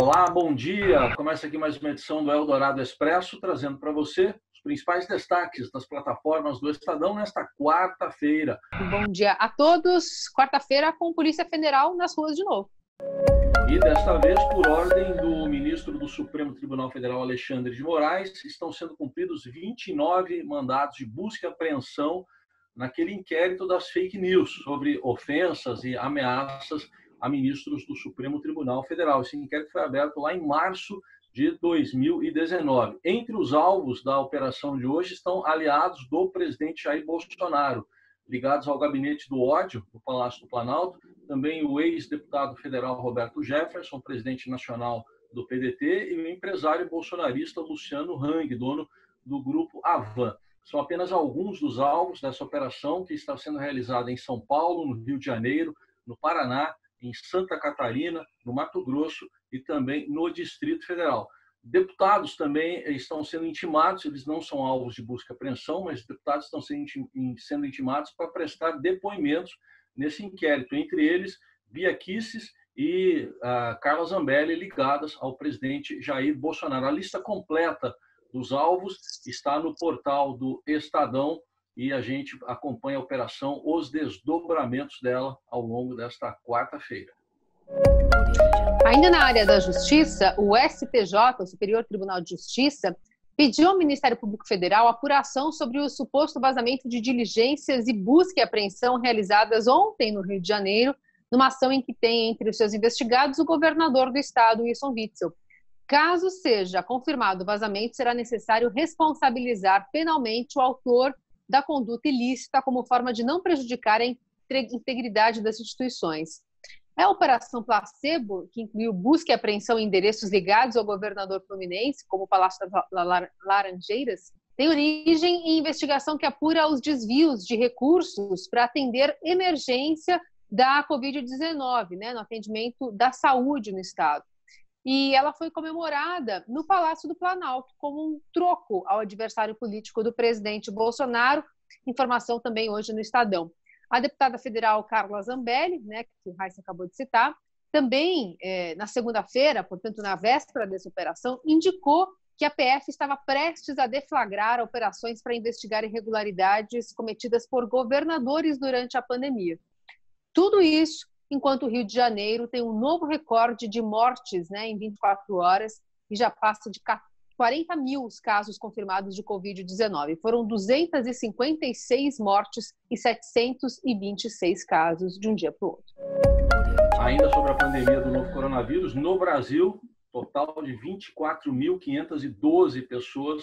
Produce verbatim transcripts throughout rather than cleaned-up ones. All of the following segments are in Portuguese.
Olá, bom dia! Começa aqui mais uma edição do Eldorado Expresso, trazendo para você os principais destaques das plataformas do Estadão nesta quarta-feira. Bom dia a todos! Quarta-feira com Polícia Federal nas ruas de novo. E desta vez, por ordem do ministro do Supremo Tribunal Federal, Alexandre de Moraes, estão sendo cumpridos vinte e nove mandados de busca e apreensão naquele inquérito das fake news sobre ofensas e ameaças a ministros do Supremo Tribunal Federal. Esse inquérito foi aberto lá em março de dois mil e dezenove. Entre os alvos da operação de hoje estão aliados do presidente Jair Bolsonaro, ligados ao gabinete do ódio do Palácio do Planalto, também o ex-deputado federal Roberto Jefferson, presidente nacional do P D T, e o empresário bolsonarista Luciano Hang, dono do grupo Havan. São apenas alguns dos alvos dessa operação que está sendo realizada em São Paulo, no Rio de Janeiro, no Paraná, em Santa Catarina, no Mato Grosso e também no Distrito Federal. Deputados também estão sendo intimados, eles não são alvos de busca e apreensão, mas deputados estão sendo intimados para prestar depoimentos nesse inquérito, entre eles Bia Kicis e uh, Carla Zambelli, ligadas ao presidente Jair Bolsonaro. A lista completa dos alvos está no portal do Estadão e a gente acompanha a operação, os desdobramentos dela ao longo desta quarta-feira. Ainda na área da Justiça, o S T J, o Superior Tribunal de Justiça, pediu ao Ministério Público Federal apuração sobre o suposto vazamento de diligências e busca e apreensão realizadas ontem no Rio de Janeiro, numa ação em que tem entre os seus investigados o governador do estado, Wilson Witzel. Caso seja confirmado o vazamento, será necessário responsabilizar penalmente o autor da conduta ilícita como forma de não prejudicar a integridade das instituições. A Operação Placebo, que incluiu busca e apreensão em endereços ligados ao governador fluminense, como o Palácio das Laranjeiras, tem origem em investigação que apura os desvios de recursos para atender emergência da covid dezenove, né, no atendimento da saúde no estado. E ela foi comemorada no Palácio do Planalto como um troco ao adversário político do presidente Bolsonaro. Informação também hoje no Estadão. A deputada federal Carla Zambelli, né, que o Raíssa acabou de citar, também eh, na segunda-feira, portanto na véspera dessa operação, indicou que a P F estava prestes a deflagrar operações para investigar irregularidades cometidas por governadores durante a pandemia. Tudo isso enquanto o Rio de Janeiro tem um novo recorde de mortes, né, em vinte e quatro horas e já passa de quarenta mil os casos confirmados de covid dezenove. Foram duzentas e cinquenta e seis mortes e setecentos e vinte e seis casos de um dia para o outro. Ainda sobre a pandemia do novo coronavírus, no Brasil, total de vinte e quatro mil quinhentas e doze pessoas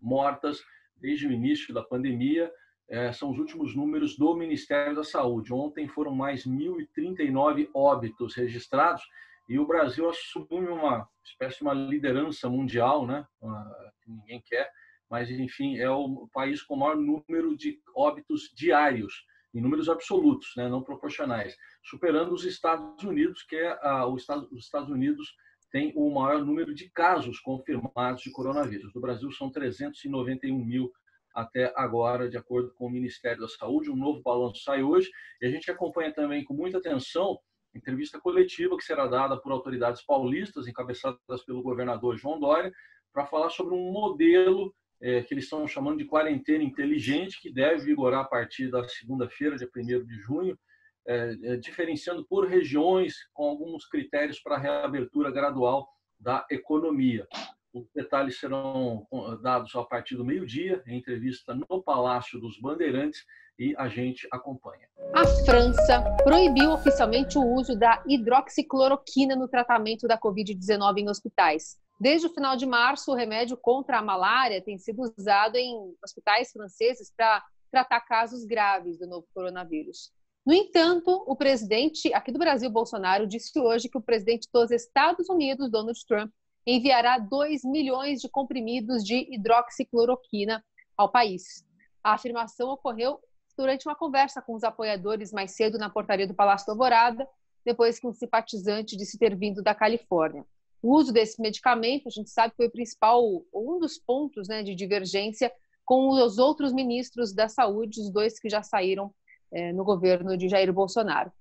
mortas desde o início da pandemia. É, são os últimos números do Ministério da Saúde. Ontem foram mais mil e trinta e nove óbitos registrados e o Brasil assume uma espécie de uma liderança mundial, né? Uma, que ninguém quer, mas, enfim, é o país com o maior número de óbitos diários, em números absolutos, né? Não proporcionais, superando os Estados Unidos, que é a, o Estado, os Estados Unidos tem o maior número de casos confirmados de coronavírus. No Brasil são trezentos e noventa e um mil até agora, de acordo com o Ministério da Saúde. Um novo balanço sai hoje e a gente acompanha também com muita atenção a entrevista coletiva que será dada por autoridades paulistas, encabeçadas pelo governador João Dória, para falar sobre um modelo é, que eles estão chamando de quarentena inteligente, que deve vigorar a partir da segunda-feira, dia primeiro de junho, é, é, diferenciando por regiões com alguns critérios para a reabertura gradual da economia. Os detalhes serão dados a partir do meio-dia, em entrevista no Palácio dos Bandeirantes, e a gente acompanha. A França proibiu oficialmente o uso da hidroxicloroquina no tratamento da covid dezenove em hospitais. Desde o final de março, o remédio contra a malária tem sido usado em hospitais franceses para tratar casos graves do novo coronavírus. No entanto, o presidente aqui do Brasil, Bolsonaro, disse hoje que o presidente dos Estados Unidos, Donald Trump, enviará dois milhões de comprimidos de hidroxicloroquina ao país. A afirmação ocorreu durante uma conversa com os apoiadores mais cedo na portaria do Palácio do Alvorada, depois que um simpatizante disse ter vindo da Califórnia. O uso desse medicamento, a gente sabe, foi o principal, um dos pontos, né, de divergência com os outros ministros da saúde, os dois que já saíram eh, no governo de Jair Bolsonaro.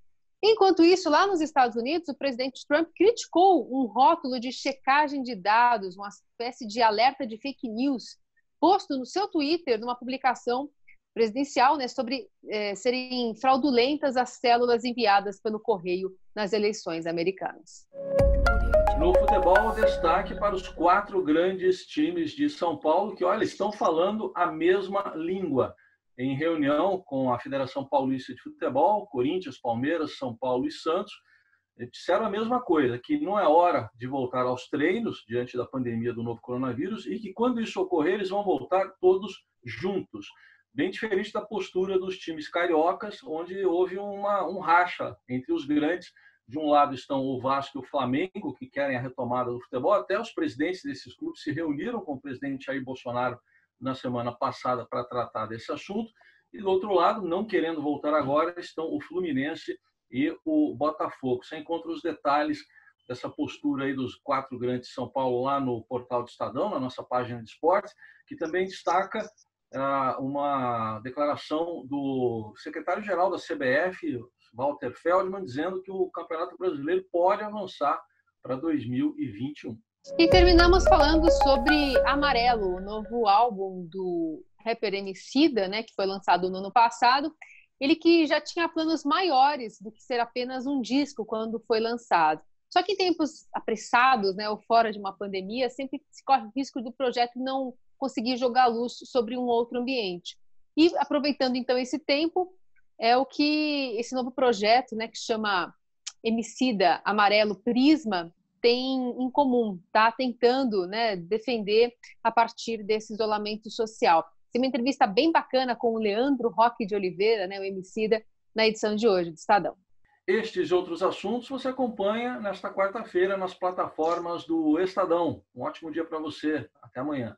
Enquanto isso, lá nos Estados Unidos, o presidente Trump criticou um rótulo de checagem de dados, uma espécie de alerta de fake news, posto no seu Twitter, numa publicação presidencial, né, sobre eh, serem fraudulentas as células enviadas pelo correio nas eleições americanas. No futebol, destaque para os quatro grandes times de São Paulo que, olha, estão falando a mesma língua. Em reunião com a Federação Paulista de Futebol, Corinthians, Palmeiras, São Paulo e Santos, disseram a mesma coisa, que não é hora de voltar aos treinos diante da pandemia do novo coronavírus e que, quando isso ocorrer, eles vão voltar todos juntos. Bem diferente da postura dos times cariocas, onde houve uma, um racha entre os grandes. De um lado estão o Vasco e o Flamengo, que querem a retomada do futebol. Até os presidentes desses clubes se reuniram com o presidente Jair Bolsonaro na semana passada para tratar desse assunto. E, do outro lado, não querendo voltar agora, estão o Fluminense e o Botafogo. Você encontra os detalhes dessa postura aí dos quatro grandes de São Paulo lá no portal do Estadão, na nossa página de esportes, que também destaca ah, uma declaração do secretário-geral da C B F, Walter Feldman, dizendo que o Campeonato Brasileiro pode avançar para dois mil e vinte e um. E terminamos falando sobre Amarelo, o novo álbum do rapper Emicida, né, que foi lançado no ano passado. Ele que já tinha planos maiores do que ser apenas um disco quando foi lançado. Só que em tempos apressados, né, ou fora de uma pandemia, sempre se corre o risco do projeto não conseguir jogar luz sobre um outro ambiente. E aproveitando então esse tempo, é o que esse novo projeto, né, que chama Emicida Amarelo Prisma, tem em comum, tá? Tentando, né, defender a partir desse isolamento social. Tem uma entrevista bem bacana com o Leandro Roque de Oliveira, né, o Emicida, na edição de hoje do Estadão. Estes e outros assuntos você acompanha nesta quarta-feira nas plataformas do Estadão. Um ótimo dia para você. Até amanhã.